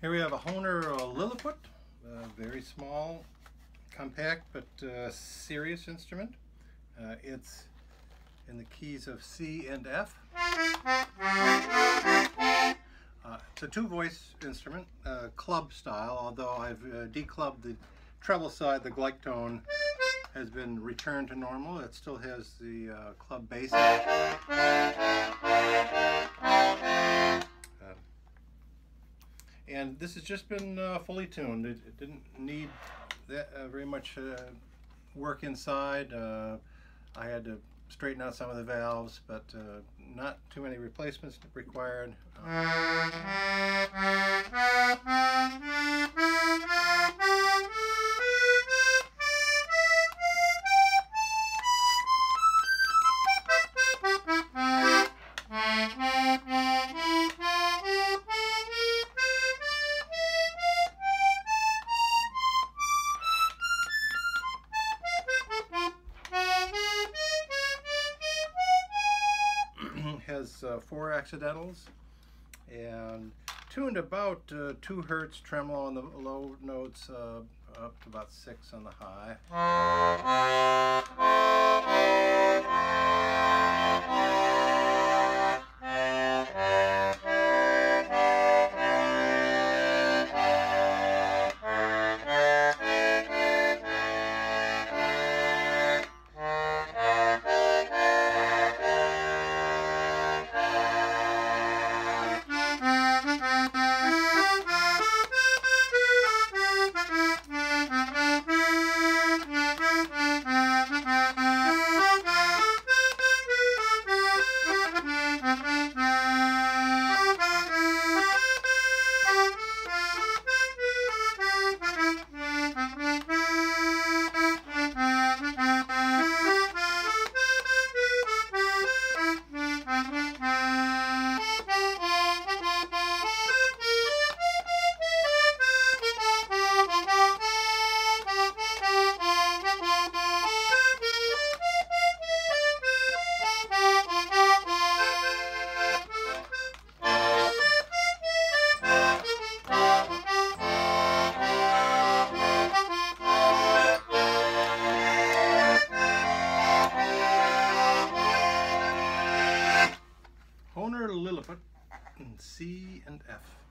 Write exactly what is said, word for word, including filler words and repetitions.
Here we have a Hohner Liliput, a very small, compact, but uh, serious instrument. Uh, it's in the keys of C and F. Uh, it's a two-voice instrument, uh, club style, although I've uh, declubbed the treble side. The Glyctone has been returned to normal. It still has the uh, club bass. And this has just been uh, fully tuned. It, it didn't need that, uh, very much uh, work inside. Uh, I had to straighten out some of the valves, but uh, not too many replacements required. Uh, has uh, four accidentals and tuned about uh, two hertz tremolo on the low notes, uh, up to about six on the high. Hohner Liliput in C and F.